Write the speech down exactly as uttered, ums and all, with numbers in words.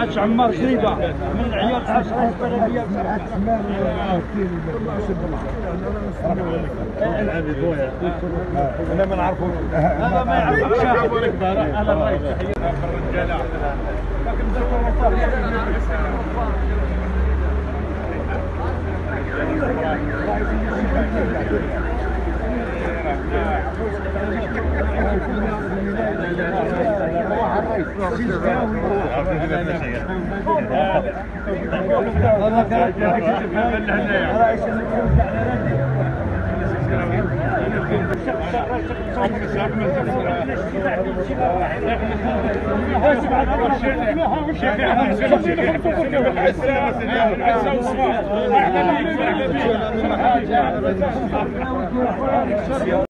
حاج عمار زريبه من عيال العشره البلديه بتاع عمار انا ما نعرفوش انا ما يعرفكش انا ما يتحير الرجاله لكن